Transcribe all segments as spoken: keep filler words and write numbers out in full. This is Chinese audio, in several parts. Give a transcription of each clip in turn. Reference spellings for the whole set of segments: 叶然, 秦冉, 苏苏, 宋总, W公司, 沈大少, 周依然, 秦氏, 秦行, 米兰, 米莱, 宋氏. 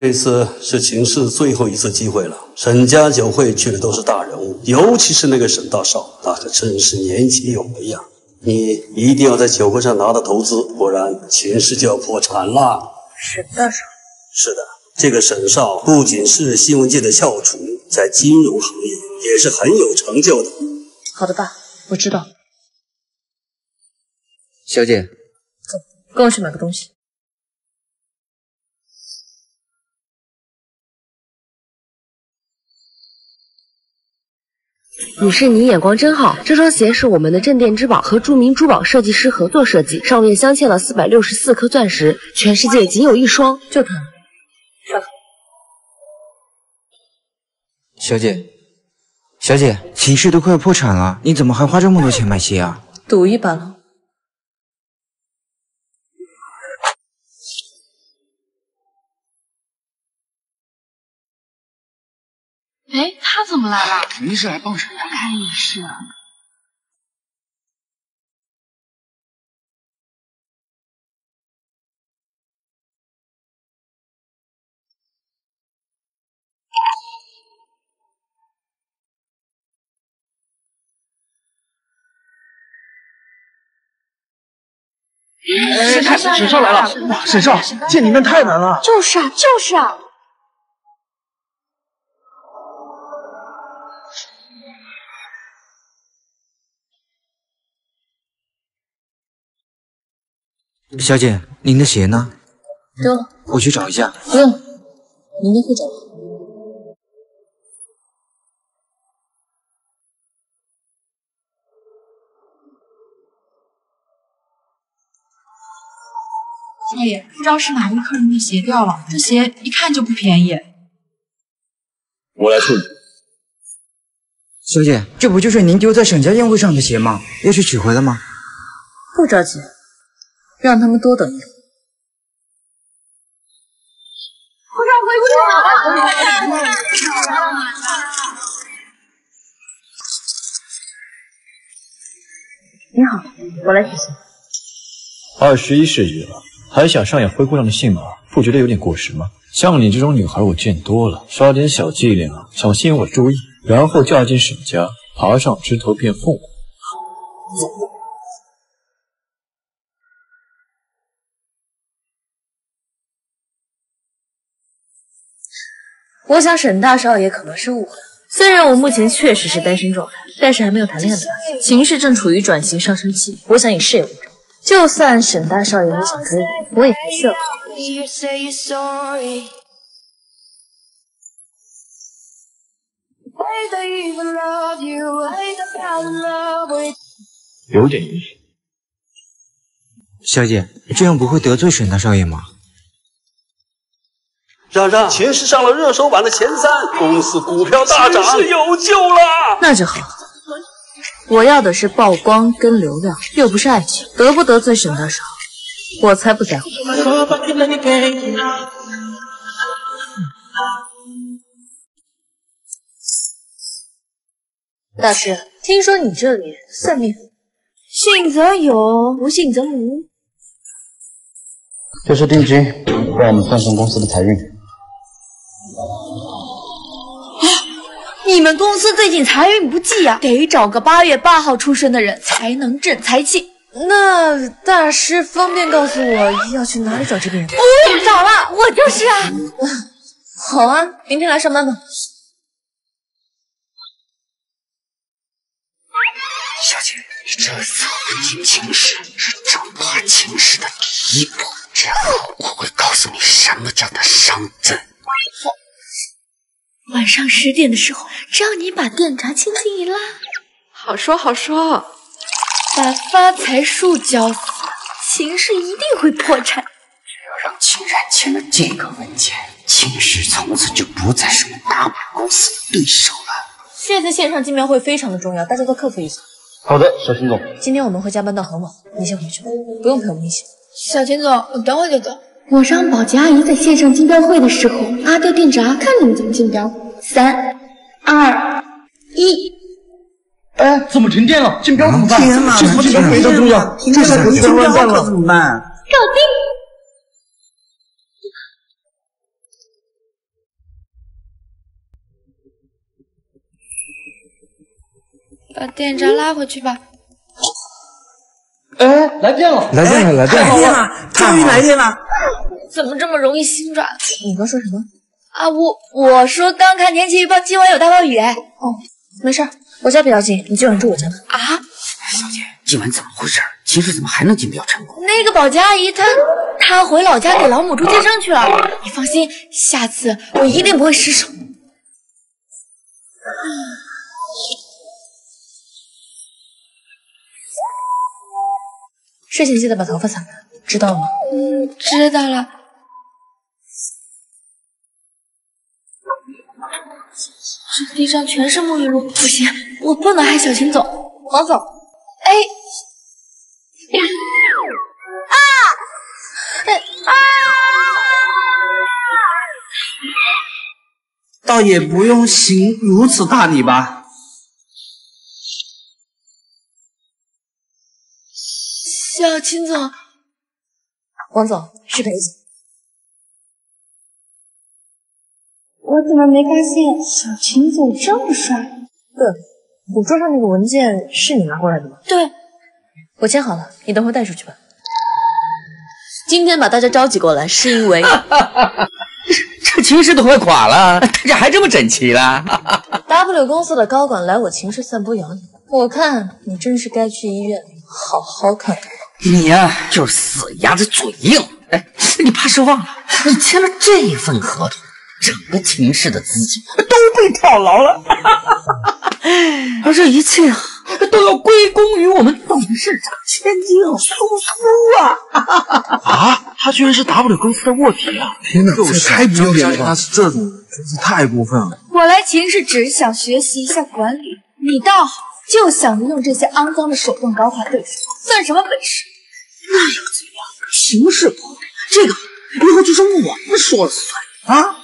这次是秦氏最后一次机会了。沈家酒会去的都是大人物，尤其是那个沈大少，那可真是年轻有为呀！你一定要在酒会上拿到投资，不然秦氏就要破产了。沈大少，是的，这个沈少不仅是新闻界的翘楚，在金融行业也是很有成就的。好的，爸，我知道。小姐，走，跟我去买个东西。 女士，您眼光真好。这双鞋是我们的镇店之宝，和著名珠宝设计师合作设计，上面镶嵌了四百六十四颗钻石，全世界仅有一双，就它。上。小姐，小姐，秦氏都快要破产了，你怎么还花这么多钱买鞋啊？赌一把了。哎，他怎么来了？肯定是来帮手的。我看也是。哎，太沈少来了！哇，沈少，见你面太难了。就是啊，就是啊。 小姐，您的鞋呢？丢了，我去找一下。不用了，明天会找到。少爷，不知道是哪位客人的鞋掉了，这鞋一看就不便宜。我来处理。小姐，这不就是您丢在沈家宴会上的鞋吗？要去取回来吗？不着急。 让他们多等一会儿。我让回去了。你好，我来取信。二十一世纪了，还想上演灰姑娘的戏码，不觉得有点过时吗？像你这种女孩，我见多了，耍点小伎俩，想吸引我注意，然后嫁进沈家，爬上枝头变凤凰。 我想沈大少爷可能是误会了，虽然我目前确实是单身状态，但是还没有谈恋爱。秦氏正处于转型上升期，我想以事业为重。就算沈大少爷不想追我，我也还是要有点意思。小姐，这样不会得罪沈大少爷吗？ 让让，秦氏上了热搜榜的前三，公司股票大涨，秦氏有救了。那就好，我要的是曝光跟流量，又不是爱情。得不得罪沈大少，我才不在乎。大师，听说你这里算命，信则有，不信则无。这是定金，帮我们算算公司的财运。 你们公司最近财运不济呀、啊，得找个八月八号出生的人才能正财气。那大师方便告诉我要去哪里找这个人吗？不用找了，我就是啊。好啊，明天来上班吧。小姐，你这次跟进秦氏是整垮秦氏的第一步，之后我会告诉你什么叫做商证。 晚上十点的时候，只要你把电闸轻轻一拉，好说好说，把发财树浇死，秦氏一定会破产。只要让秦然签了这个文件，秦氏从此就不再是我们大本公司的对手了。这次线上见面会非常的重要，大家都克服一下。好的，小秦总。今天我们会加班到很晚，你先回去吧，不用陪我们一起。小秦总，我等会就走。 我让保洁阿姨在线上竞标会的时候拉掉电闸，看你们怎么竞标。三、二、一。哎，怎么停电了？竞标怎么办？天哪，这不是非常重要，这下可真完蛋了，怎么办？搞定。把电闸拉回去吧。哎，来电了！来电了！来电了！终于来电了！怎么这么容易心软？你刚说什么？啊，我我说刚看天气预报，今晚有大暴雨哎。哦，没事，我家比较近，你今晚住我家吧。啊，小姐，今晚怎么回事？秦氏怎么还能进不了成功？那个保洁阿姨她她回老家给老母猪接生去了。你放心，下次我一定不会失手。 睡前记得把头发散开，知道了吗？嗯，知道了。这地上全是沐浴露，不行，我不能害小秦总。王总，哎，啊，哎啊！倒也不用行如此大礼吧。 小秦总，王总是裴总。我怎么没发现小秦总这么帅？对，我桌上那个文件是你拿过来的吗？对，我签好了，你等会带出去吧。今天把大家召集过来，是因为这秦氏都快垮了，大家还这么整齐了。W 公司的高管来我秦氏散播谣言，我看你真是该去医院好好看看。 你呀、啊，就是死鸭子嘴硬。哎，你怕是忘了，你签了这份合同，整个秦氏的资金都被套牢了，而这一切啊，都要归功于我们董事长千金苏苏啊！啊，他居然是 W 公司的卧底啊！天哪，这太不要脸了！他是这种，真是太过分了。我来秦氏只是想学习一下管理，你倒好。 就想着用这些肮脏的手段搞垮对手，算什么本事？那又怎样？形势不对，这个以后就是我们说了算啊！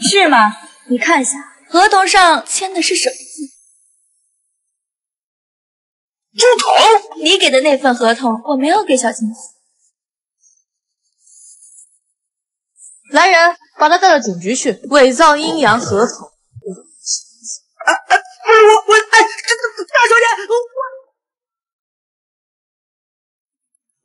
是吗？你看一下合同上签的是什么字？猪头！你给的那份合同我没有给小金子。来人，把他带到警局去，伪造阴阳合同。啊啊！我我哎。 大小姐，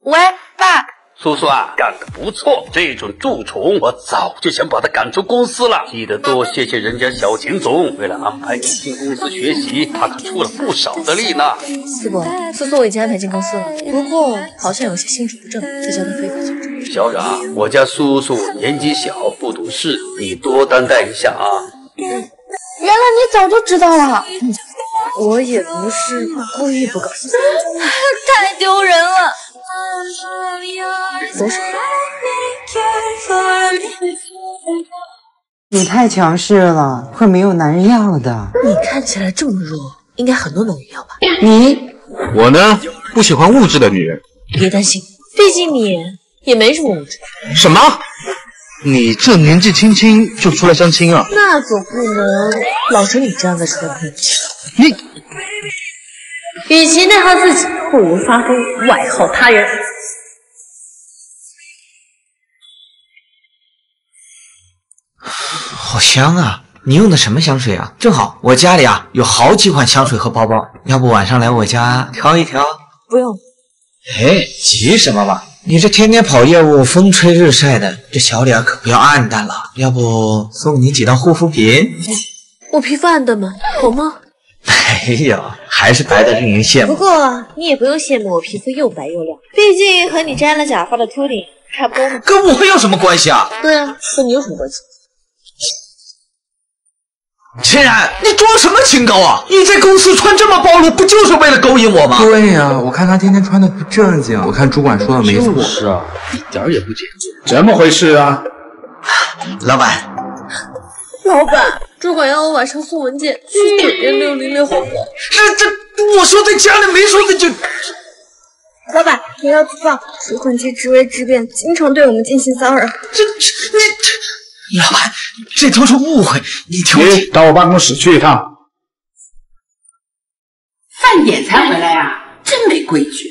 我喂，爸，苏苏啊，干得不错！这种蛀虫，我早就想把他赶出公司了。记得多谢谢人家小秦总，为了安排你进公司学习，他可出了不少的力呢。师傅，苏苏我已经安排进公司了，不过好像有些心术不正，再叫他非法纠正。小冉，我家苏苏年纪小，不懂事，你多担待一下啊。嗯 原来你早就知道了，嗯、我也不是故意不告诉你，太丢人了。走，你太强势了，会没有男人要的。你看起来这么弱，应该很多男人要吧？你我呢，不喜欢物质的女人。别担心，毕竟你也没什么物质。什么？ 你这年纪轻轻就出来相亲啊？那总不能老成你这样再出来碰巧。你，与其内耗自己，不如发挥外耗他人。好香啊！你用的什么香水啊？正好我家里啊有好几款香水和包包，要不晚上来我家挑一挑？不用。哎，急什么嘛？ 你这天天跑业务，风吹日晒的，这小脸可不要暗淡了。要不送你几道护肤品？我皮肤暗淡吗？红吗？没有，还是白的令人羡慕。不过你也不用羡慕我皮肤又白又亮，毕竟和你摘了假发的秃顶差不多嘛。跟我有什么关系啊？对啊，跟你有什么关系？秦然，你装什么清高啊？你在公司穿这么暴露，不就是为了勾引我吗？对呀、啊，我看他天天穿的不正经，我看主管说的没错，是啊，一点也不正经，怎么回事啊？老板，老板，主管要我晚上送文件去酒店六零六号房。这这，我说在家里没说在就。老板，您要自放，主管这职位之便，经常对我们进行骚扰。这这你。这 老板，这都是误会，你听我讲。你到我办公室去一趟。饭点才回来啊，真没规矩。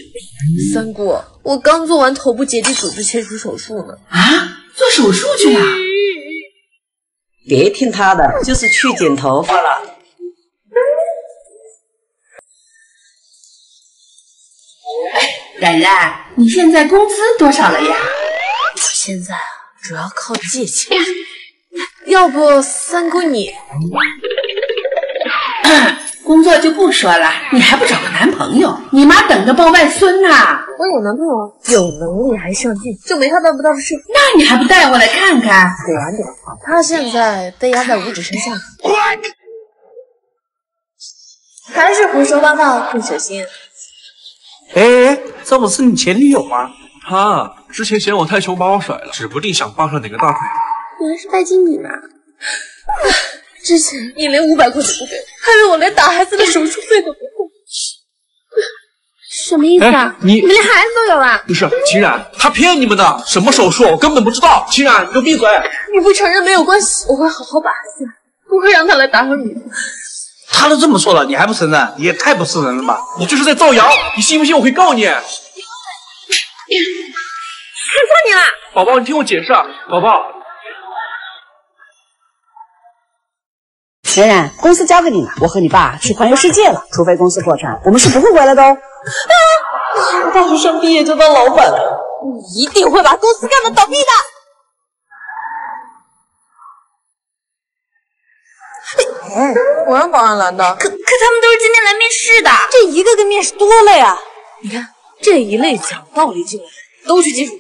三姑，我刚做完头部结缔组织切除手术呢。啊，做手术去了？别听他的，就是去剪头发了。冉冉，你现在工资多少了呀？我现在啊，主要靠借钱。要不三姑你工作就不说了，你还不找个男朋友？你妈等着抱外孙呢。我有男朋友，有能力还上进，就没他办不到的事。那你还不带我来看看？得晚点，他现在被压在五指山下。还是胡说八道更血腥。哎，这不是你前女友吗？她之前嫌我太穷把我甩了，指不定想扒上哪个大腿。原来是拜金女嘛！啊，之前你连五百块都不给，害得我连打孩子的手术费都不够。什么意思啊？你你们连孩子都有了？不是，秦冉，他骗你们的，什么手术我根本不知道。秦冉，你给我闭嘴！你不承认没有关系，我会好好把他下来，不会让他来打扰你。他都这么说了，你还不承认？你也太不是人了吧！你就是在造谣，你信不信我可以告你？看错你了，宝宝，你听我解释，宝宝。 冉冉，公司交给你了，我和你爸去环游世界了。除非公司破产，我们是不会回来的哦。啊！我大学生毕业就当老板了，你一定会把公司干到倒闭的。嗯，我让保安拦的。可可他们都是今天来面试的，这一个个面试多了呀。你看这一类讲道理进来都去技术，哎，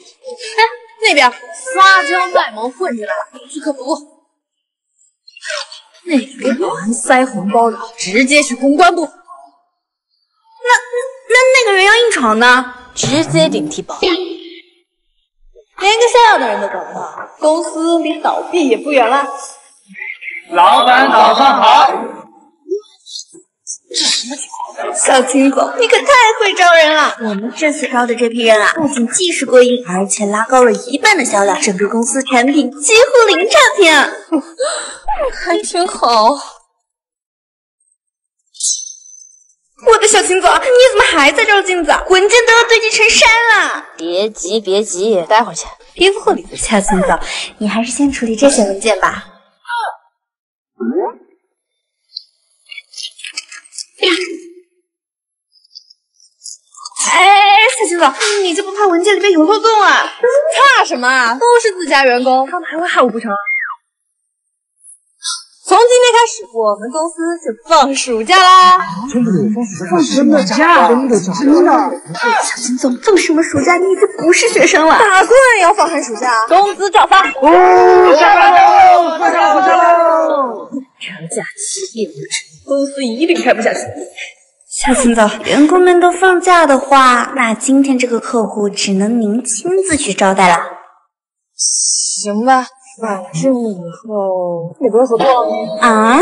那边撒娇卖萌混进来了，去客服。 那个给保安塞红包的，直接去公关部。那那那个人要应酬呢，直接顶替保安，连个下药的人都找不到，公司离倒闭也不远了。老板早上好，这什么情况？小秦总，你可太会招人了。我们这次招的这批人啊，不仅技术过硬，而且拉高了一半的销量，整个公司产品几乎零差评。还挺好，我的小秦总，你怎么还在照镜子？文件都要堆积成山了！别急，别急，待会儿去。皮肤护理的小秦总，你还是先处理这些文件吧。哎，小秦总，你就不怕文件里面有漏洞啊？怕什么啊？都是自家员工，他们还会害我不成？ 从今天开始，我们公司就放暑假啦！真的放什么假？真的假？真的！小秦总，放什么暑假？你已经不是学生了，打工也要放寒暑假，工资照发。哦，下班喽！放假放假喽！长假期业务制，公司一定开不下去。小秦总，员工们都放假的话，那今天这个客户只能您亲自去招待了。行吧。 反正以后也不会合作了啊！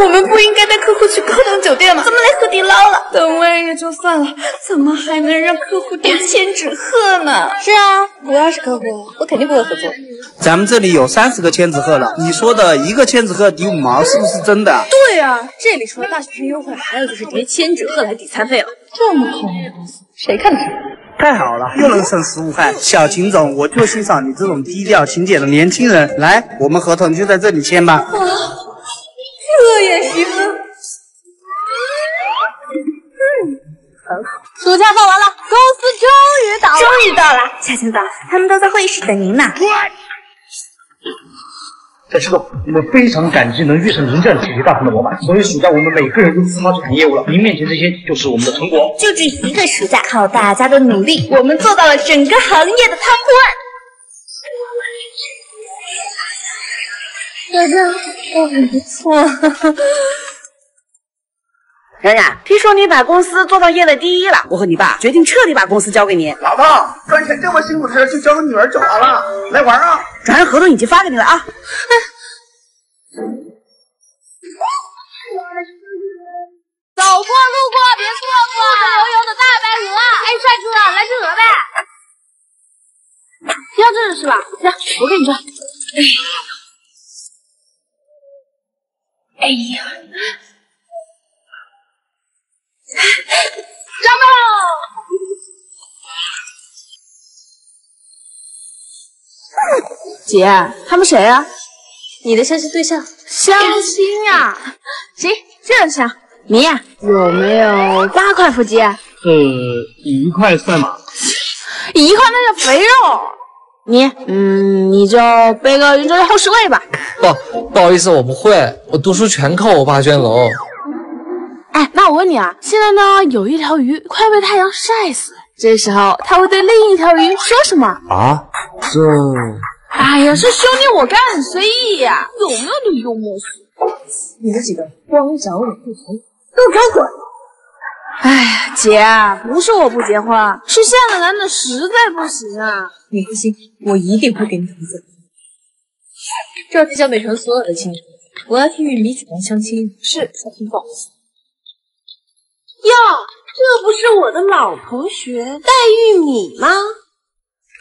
我们不应该带客户去高档酒店吗？怎么来喝地捞了？等位也就算了，怎么还能让客户当千纸鹤呢？是啊，我要是客户，我肯定不会合作。咱们这里有三十个千纸鹤了，你说的一个千纸鹤抵五毛，是不是真的？对啊，这里除了大学生优惠，还有就是叠千纸鹤来抵餐费了。这么抠门的公司，谁看得上？ 太好了，又能省食物费。小秦总，我就欣赏你这种低调勤俭的年轻人。来，我们合同就在这里签吧。啊，这也行。嗯，好。暑假放完了，公司终于到了。终于到了，小秦总，他们都在会议室等您呢。小秦总，我们非常感激能遇上您这样体力大方的老板，所以暑假我们每个人都自发去谈业务了。您面前这些就是我们的成果。就这一个暑假，靠大家的努力，我们做到了整个行业的 top one。我很不错。冉冉，听说你把公司做到业的第一了，我和你爸决定彻底把公司交给你。老婆，赚钱这么辛苦的事就交给女儿就好了，来玩啊！ 转让合同已经发给你了啊！走过路过别错过，油油的大白鹅，哎，帅哥，来只鹅呗！不要这着吃吧，来，我给你抓。哎呀，抓到！ 姐，他们谁啊？你的相亲对象？相亲啊？行，这样想，你有没有八块腹肌？呃，一块赛马，一块那是肥肉。你，嗯，你就背个圆周率后十位吧。不，不好意思，我不会，我读书全靠我爸捐楼。哎，那我问你啊，现在呢，有一条鱼快被太阳晒死，这时候它会对另一条鱼说什么？啊，这……哎呀，是兄弟我干很随意呀、啊，有没有点幽默性？你们几个光找我不同。 给我滚！哎，姐、啊，不是我不结婚，是现在男的实在不行啊。你放心，我一定会给你投资。这是江北城所有的亲人，我要去与李子阳相亲。是，小青凤。哟，这不是我的老同学戴玉米吗？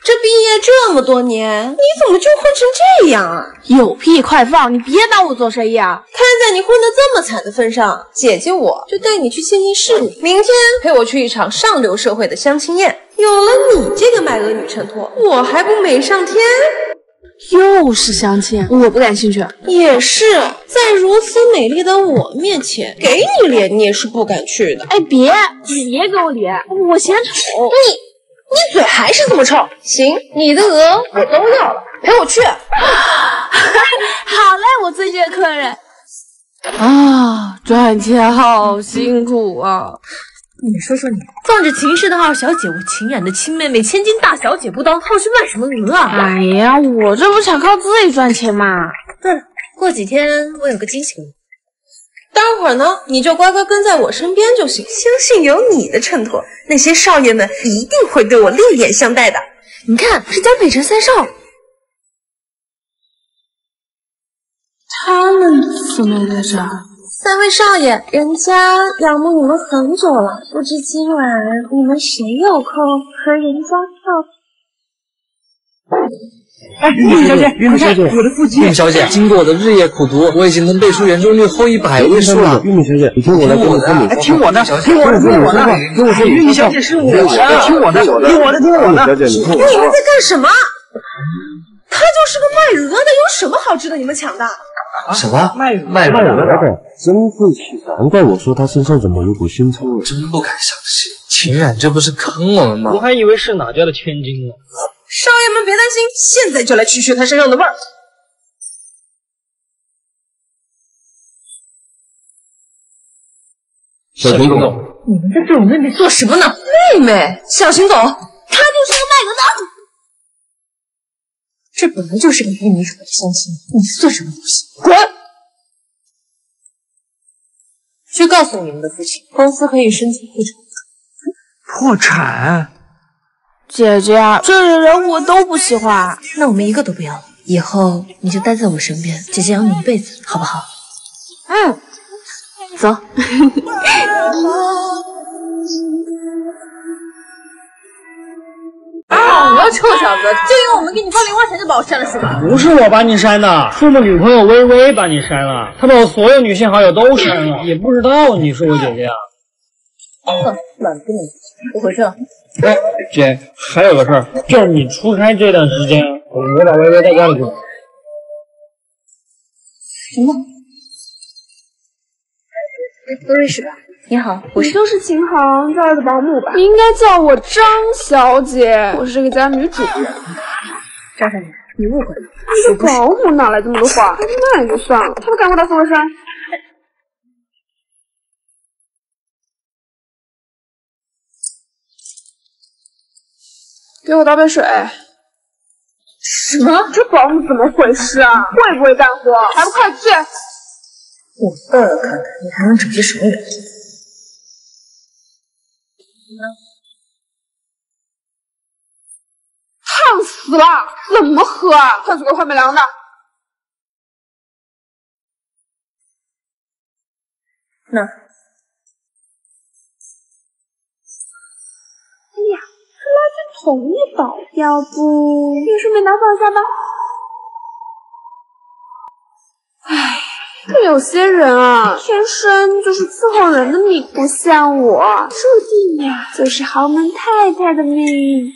这毕业这么多年，你怎么就混成这样啊？有屁快放！你别耽误做生意啊！ 在你混得这么惨的份上，姐姐我就带你去见见世面。明天陪我去一场上流社会的相亲宴。有了你这个卖鹅女衬托，我还不美上天？又是相亲，我不感兴趣。也是，在如此美丽的我面前，给你脸你也是不敢去的。哎，别，你别给我脸，我嫌丑。你，你嘴还是这么臭。行，你的鹅我都要了，陪我去。好嘞，我最近的客人。 啊，赚钱好辛苦啊！你说说你，仗着秦氏的二小姐，我秦冉的亲妹妹，千金大小姐不当，靠去卖什么鹅啊？哎呀，我这不想靠自己赚钱嘛。对了，过几天我有个惊喜给你。待会儿呢，你就乖乖跟在我身边就行。相信有你的衬托，那些少爷们一定会对我另眼相待的。你看，是江北城三少。 他们怎么在这儿？三位少爷，人家仰慕你们很久了，不知今晚你们谁有空和人家跳？哎，云小姐，云小姐，我的腹肌！云小姐，经过我的日夜苦读，我已经能背出圆周率后一百位数了。云小姐，你听我的，听我的，听我的，听我的，听我的，听我的，云小姐是我的，听我的，听我的，听我的，听我的。你们在干什么？他就是个卖鹅的，有什么好值得你们抢的？ 什么卖卖卖鹅的，真晦气！难怪我说他身上怎么有股腥臭味，真不敢相信，秦冉这不是坑我们吗？我还以为是哪家的千金呢。少爷们别担心，现在就来去去他身上的味儿。小秦总，你们在对我妹妹做什么呢？妹妹，小秦总，他就是个卖鹅的。 这本来就是个愚民惹的相亲，你算什么东西？滚！去告诉你们的父亲，公司可以申请破产。破产？姐姐，这种人我都不喜欢。那我们一个都不要了，以后你就待在我身边，姐姐养你一辈子，好不好？嗯，走。啊！我要臭小子，就因为我们给你发零花钱就把我删了是吧？不是我把你删的，是我们女朋友微微把你删了，她把我所有女性好友都删了，也不知道你是我姐姐啊。哼，懒得跟你，我回去了。哎，姐，还有个事儿，就是你出差这段时间，我没把微微带家里去。什么？微微是吧？ 你好，我是你就是琴行这儿的保姆吧？你应该叫我张小姐，我是这个家女主人。张小姐，你误会了，那个保姆哪来这么多话？那也就算了，他不赶快到富士山。给我倒杯水。什么？这保姆怎么回事啊？会不会干活？还不快去！我倒要看看你还能整些什么人。 烫死了，怎么喝啊？快去给我换杯凉的。那，哎呀，这垃圾桶一倒，要不也顺便拿放一下吧。哎。 这有些人啊，天生就是伺候人的命，不像我，注定呀就是豪门太太的命运。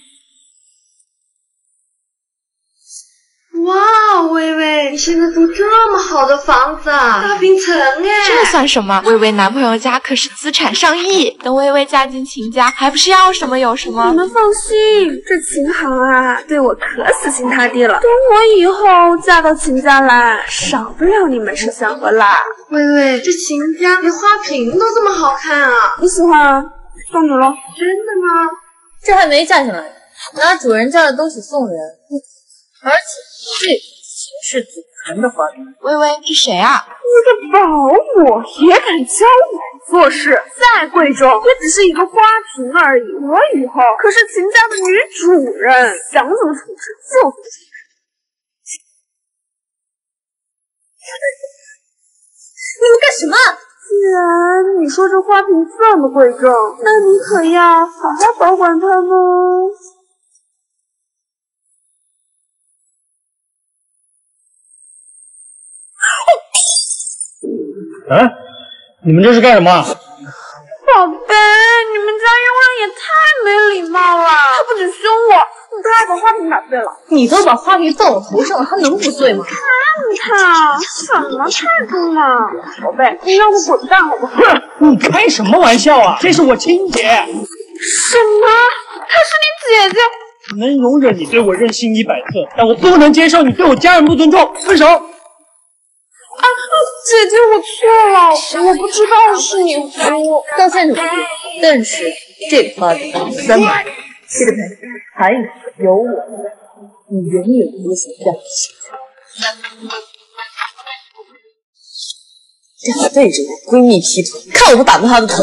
哇，微微，你现在住这么好的房子，大平层哎，这算什么？薇薇男朋友家可是资产上亿，等薇薇嫁进秦家，还不是要什么有什么？你们放心，这秦行啊，对我可死心塌地了。等我以后嫁到秦家来，少不了你们吃香喝辣。薇薇，这秦家连花瓶都这么好看啊！你喜欢啊，送你喽。真的吗？这还没嫁进来，拿主人家的东西送人，而且这。 是祖传的花瓶，薇薇，这谁啊？你个保姆也敢教我做事？再贵重也只是一个花瓶而已。我以后可是秦家的女主人，想怎么处置就怎么处置。你们干什么？既然你说这花瓶这么贵重，那你可要好好保管它们哦。 嗯、啊，你们这是干什么？宝贝，你们家鸳鸯也太没礼貌了！他不仅凶我，他还把花瓶打碎了。你都把花瓶放我头上了，还能不碎吗？看看，什么态度呢？宝贝，你让我滚蛋好不好？哼，你开什么玩笑啊？这是我亲姐。什么？她是你姐姐？我能容忍你对我任性一百次，但我不能接受你对我家人不尊重。分手。 啊，姐姐，我错了，我不知道是你哭，道歉努力，但是这个花瓶三百，这个盆还有我，你永远无法嫁人。这还背着我闺蜜劈腿，看我不打断她的腿！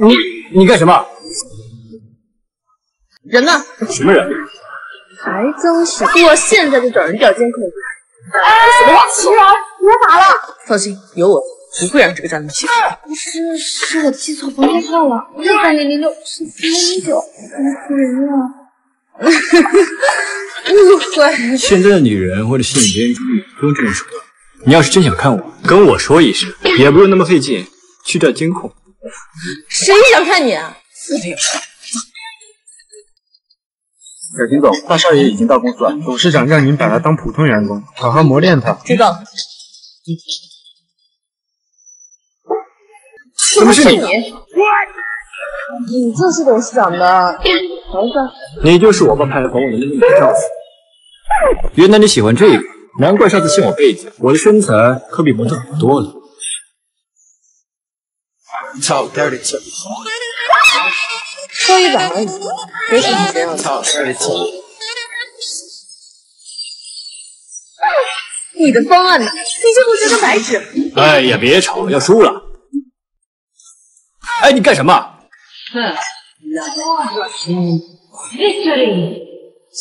你你干什么？人呢？什么人？ 还真是，我现在就找人调监控。什么话？秦然，别打了。放心，有我，不会让这个渣男欺负你。不是，是我记错房间号了，六三零零六是三零九，我人了。误会。现在的女人为了吸引别人注意，不用这种手段。你要是真想看我，跟我说一声，也不用那么费劲去调监控。谁想看你啊？自闭。 小秦总，大少爷已经到公司了。董事长让您把他当普通员工，好好磨练他。知道。怎么是你？你就是董事长的儿子。你就是我爸派来管我的另一个丈夫。原来你喜欢这个，难怪上次嫌我背景。我的身材可比模特好多了。操，点里去。 收一百而已，没什么钱要操，你的方案呢？你这不是个白纸？哎呀，别吵，要输了。哎，你干什么？现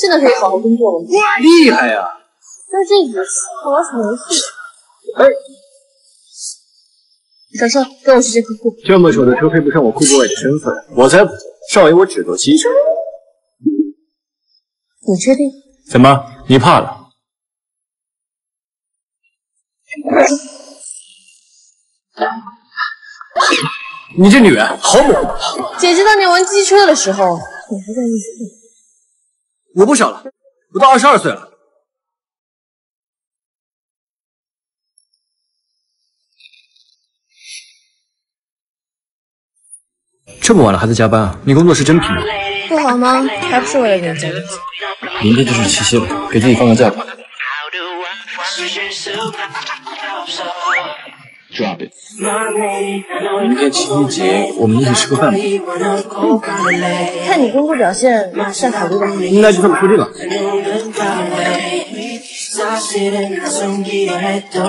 在可以好好工作了吗？厉害呀！但这局我要是没事，哎。 小少，跟我去见客户。这么丑的车配不上我顾顾伟的身份，我才不。少爷，我只做七成。你确定？怎么，你怕了？你这女人好猛！姐姐当年玩机车的时候，你还在念书。我不小了，我都二十二岁了。 这么晚了还在加班啊？你工作是真拼了，不好吗？还不是为了你家。明天就是七夕了，给自己放个假吧。Drop it。明天情人节我们一起吃个饭吧。嗯、看你工作表现，再考虑吧。那就这么决定了。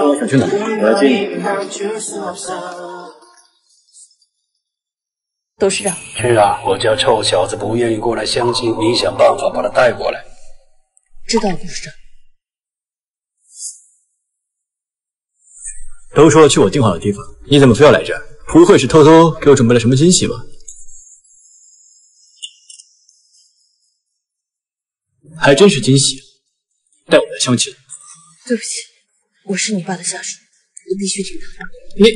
我想去哪？我来接你。 董事长，去啊！我家臭小子不愿意过来相亲，你想办法把他带过来。知道，董事长。都说了去我定好的地方，你怎么非要来这？不会是偷偷给我准备了什么惊喜吧？还真是惊喜，带我来相亲。对不起，我是你爸的下属，你必须听他的。你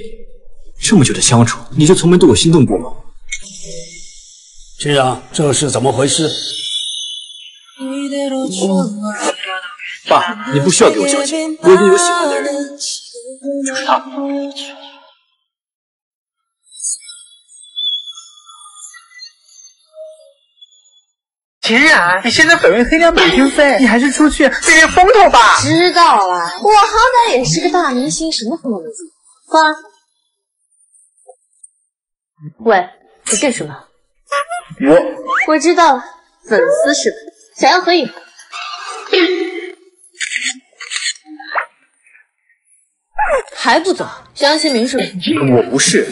这么久的相处，你就从没对我心动过吗？ 秦然，这是怎么回事？爸，你不需要给我交钱，我已经有喜欢的人，就是他。秦冉，你现在绯闻黑料每天飞，你还是出去避避风头吧。知道了，我好歹也是个大明星，什么风头？花儿，喂，你干什么？我我知道了，粉丝是吧？想要合影。 还不走？相信明叔？我不是。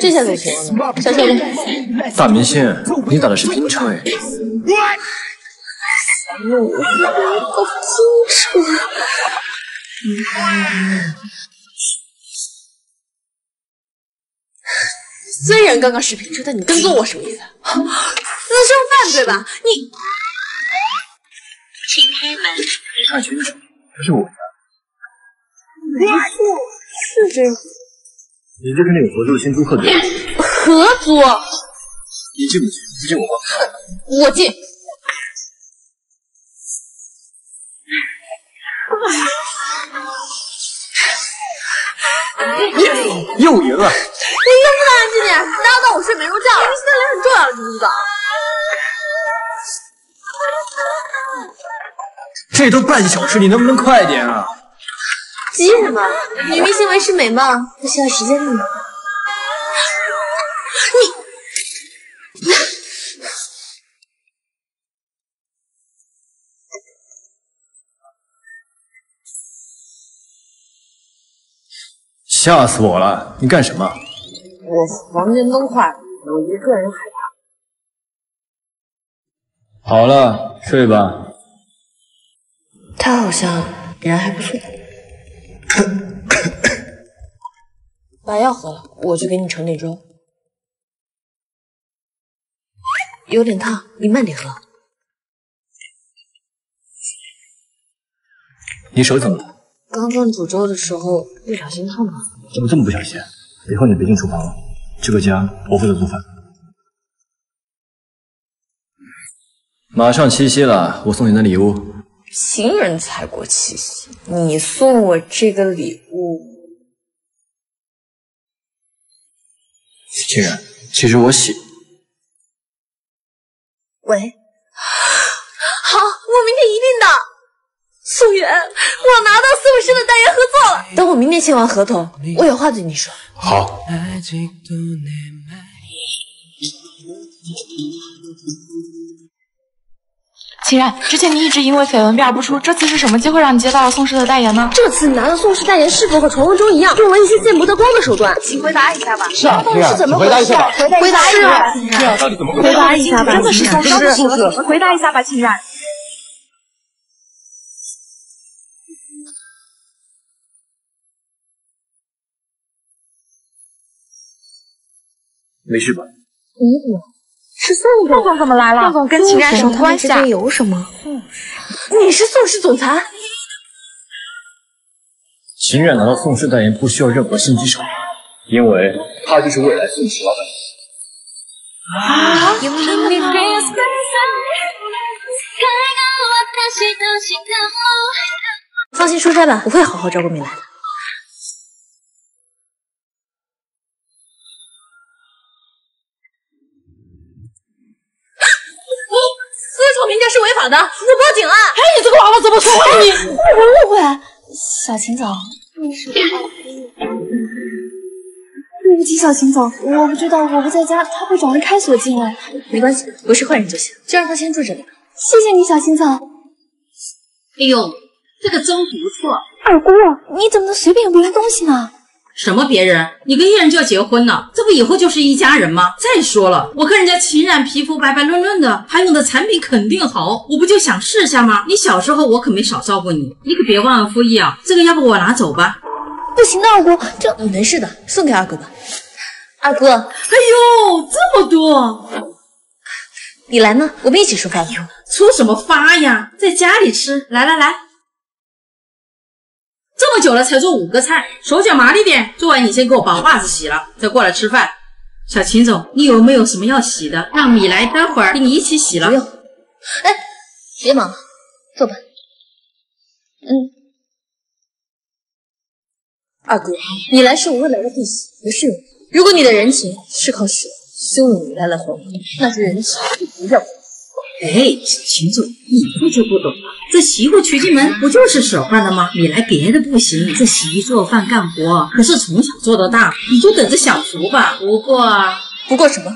这下可行了，小帅哥。大明星，你打的是拼车哎。我拼车。虽然刚刚是拼车，但你跟踪我什么意思？私生饭对吧？你。请开门。看选手。 不是我家，没错，是这样。你就是那个合租的新租客对吧？合租？你进不去，不进我房。我进。又赢了！你个破玩意儿，你闹到我睡美容觉了。现在很重要，你知不知道？ 这都半小时，你能不能快点啊？急什么？女明星维持美貌不需要时间的吗？你，吓死我了！你干什么？我房间灯坏了，我一个人害怕。好了，睡吧。 他好像人还不错，把药喝了，我去给你盛点粥。有点烫，你慢点喝。你手怎么了？刚刚煮粥的时候不小心烫到了。怎么这么不小心？以后你别进厨房了，这个家我负责做饭。马上七夕了，我送你的礼物。 情人才过七夕，你送我这个礼物，秦冉，其实我喜……喂，好，我明天一定到。素媛，我拿到苏氏的代言合作了，等我明天签完合同，我有话对你说。好。 秦冉，之前你一直因为绯闻避而不出，这次是什么机会让你接到了宋氏的代言呢？这次你拿到宋氏代言是否和传闻中一样，用了一些见不得光的手段？请回答一下吧。是啊，到底是怎么回事？回答一下，秦冉，到底怎么回事？回答一下吧，真的是宋氏的宋氏，回答一下吧，秦冉。没事吧？没事。 是宋总，宋总怎么来了？宋总跟秦冉什么关系啊？有什么？嗯，你是宋氏总裁？秦冉拿到宋氏代言不需要任何心机手段，因为他就是未来宋氏老板。啊！真的吗？放心出差吧，我会好好照顾米兰的。 我评价是违法的，我报警了！哎，你这个娃娃怎么说话？你误会误会，小秦总，你是对不起，小秦总，我不知道我不在家，他会找人开锁进来。没关系，不是坏人就行，就让他先住这里。谢谢你，小秦总。哎呦，这个粥不错。二姑，你怎么能随便用别人东西呢？ 什么别人？你跟叶然就要结婚了，这不以后就是一家人吗？再说了，我看人家秦冉皮肤白白嫩嫩的，还用的产品肯定好，我不就想试下吗？你小时候我可没少照顾你，你可别忘恩负义啊！这个要不我拿走吧？不行的，二姑，这你能试的，送给二哥吧。二哥，哎呦，这么多！你来呢，我们一起出发。哎呦，出什么发呀？在家里吃，来来来。 这么久了才做五个菜，手脚麻利点。做完你先给我把袜子洗了，再过来吃饭。小秦总，你有没有什么要洗的？让米来待会儿跟你一起洗了。不用。哎，别忙了，坐吧。嗯。二姑，米来是我未来的弟媳，不是我。如果你的人情是靠使羞辱米来来还我，那是人情，不叫我。哎，小秦总，你这就不懂了。这媳妇娶进门不就是使唤的吗？米来别的不行，这洗衣做饭干活可是从小做到大，你就等着享福吧。不过，不过什么？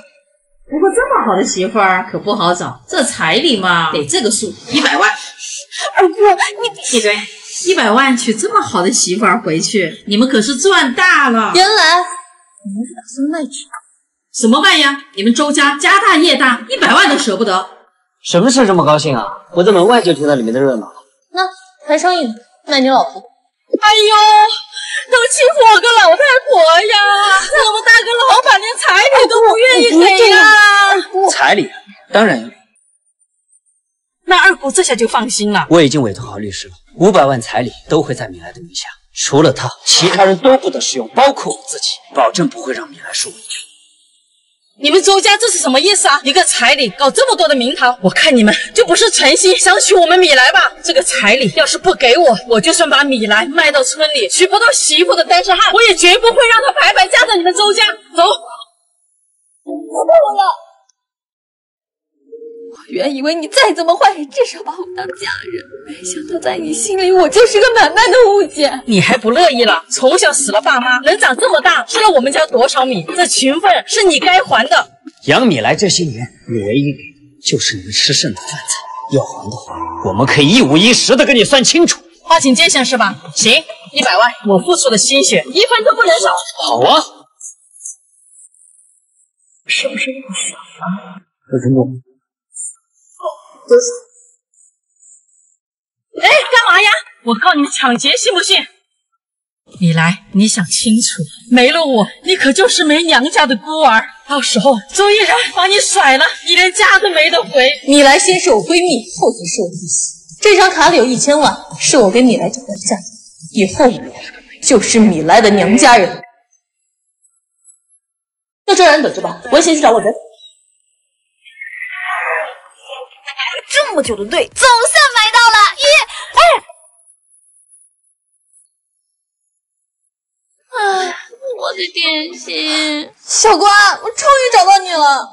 不过这么好的媳妇儿可不好找，这彩礼嘛，得这个数，一百万。二姑，你闭嘴！一百万娶这么好的媳妇儿回去，你们可是赚大了。原来你们是打算卖纸？什么卖呀？你们周家家大业大，一百万都舍不得。 什么事这么高兴啊！我在门外就听到里面的热闹。那谈生意呢？卖你老婆？哎呦，都欺负我个老太婆呀！我们大哥老板连彩礼都不愿意给呀！彩礼当然要给。那二姑这下就放心了。我已经委托好律师了，五百万彩礼都会在米莱的名下，除了她，其他人都不得使用，包括我自己，保证不会让米莱输我一分。 你们周家这是什么意思啊？一个彩礼搞这么多的名堂，我看你们就不是存心想娶我们米莱吧？这个彩礼要是不给我，我就算把米莱卖到村里，娶不到媳妇的单身汉，我也绝不会让她白白嫁到你们周家。走，我不了。我原以为你再怎么坏，也至少把我当家人，没想到在你心里，我就是个满满的物件。你还不乐意了？从小死了爸妈，能长这么大，吃了我们家多少米？这情分是你该还的。养米来这些年，你唯一给的就是你们吃剩的饭菜，要还的还，我们可以一五一十的跟你算清楚。花钱见相是吧？行，一百万，我付出的心血一分都不能少。好啊，是不是又想了？有成功。 哎，干嘛呀？我告你们抢劫，信不信？米莱，你想清楚，没了我，你可就是没娘家的孤儿。到时候周依然把你甩了，你连家都没得回。米莱先是我闺蜜，后才是我弟媳。这张卡里有一千万，是我给米莱找的嫁妆。以后我就是米莱的娘家人。那这人等着吧，我先去找我侄。 这么久的队，总算买到了！一，哎，哎，我的点心，小瓜，我终于找到你了。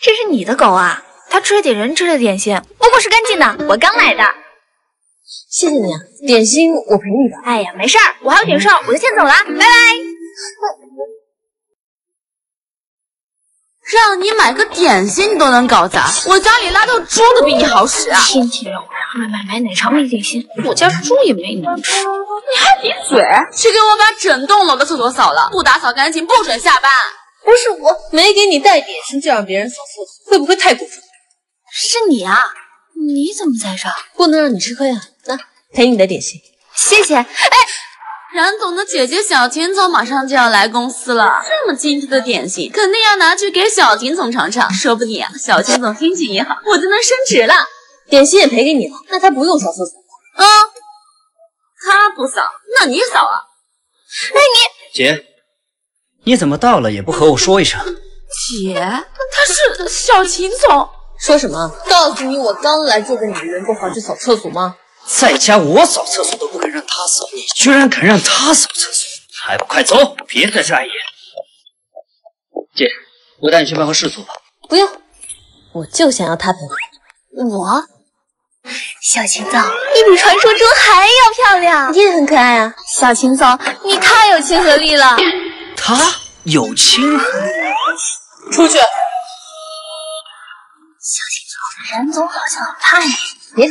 这是你的狗啊？它吃了点人吃的点心，摸过是干净的，我刚买的。谢谢你啊，点心我赔你吧。哎呀，没事儿，我还有点事儿，我就先走了，拜拜。 让你买个点心你都能搞砸，我家里拉到猪都比你好使啊！天天让我让外卖买奶茶、买点心，我家猪也没你能吃。你还顶嘴？谁给我把整栋楼的厕所扫了？不打扫干净不准下班！不是我没给你带点心就让别人扫厕所，会不会太过分？是你啊？你怎么在这儿？不能让你吃亏啊！那赔你的点心，谢谢。哎。 冉总的姐姐小秦总马上就要来公司了，这么精致的点心，肯定要拿去给小秦总尝尝，说不定啊，小秦总心情也好，我就能升职了。点心也赔给你了，那他不用扫厕所了。嗯，他不扫，那你扫啊？那你姐，你怎么到了也不和我说一声？姐，他是小秦总。说什么？告诉你，我刚来这个女人不好去扫厕所吗？ 在家我扫厕所都不敢让他扫，你居然敢让他扫厕所，还不快走，别再下野！姐，我带你去办个事做吧。不用，我就想要他陪我。我，小秦总，你比传说中还要漂亮，你也很可爱啊。小秦总，你太有亲和力了。他有亲和力？出去。小秦总，冉总好像很怕你。别。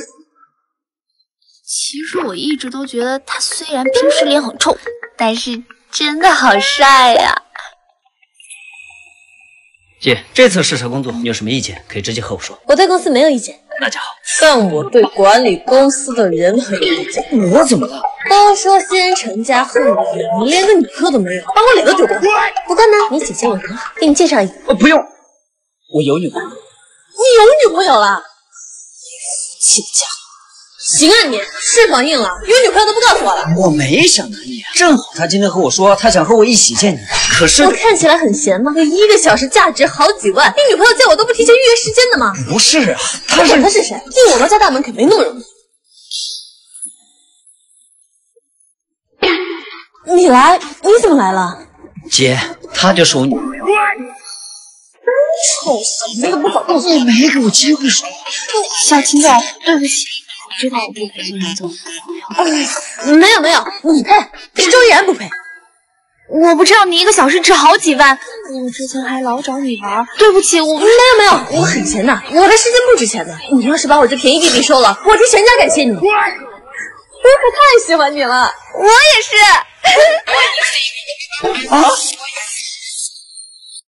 其实我一直都觉得他虽然平时脸很臭，但是真的好帅呀、啊！姐，这次视察工作你有什么意见，可以直接和我说。我对公司没有意见。那就好。但我对管理公司的人很有意见。我怎么了？都说先成家后立业，连个女朋友都没有，把我脸都丢光。不过呢，你姐姐我很好，给你介绍一个。呃，不用，我有女朋友。你有女朋友了？姐姐。 行啊你，是否硬了？有女朋友都不告诉我了。我没想男你，正好他今天和我说，他想和我一起见你。可是我看起来很闲吗？一个小时价值好几万，你女朋友见我都不提前预约时间的吗？不是啊，她是她是谁？进我们家大门可没那么容易。 你来？你怎么来了？姐，她就是我女朋友。臭小子，你怎么不早告诉我？你没给我机会说。小秦总，对不起，我知道我不配做你做女朋友。没有没有，你配，是周依然不配。我不知道你一个小时值好几万，我之前还老找你玩。对不起，我没有没有，我很闲的，我的时间不值钱的。你要是把我这便宜弟弟收了，我替全家感谢你。我可太喜欢你了，我也是。啊！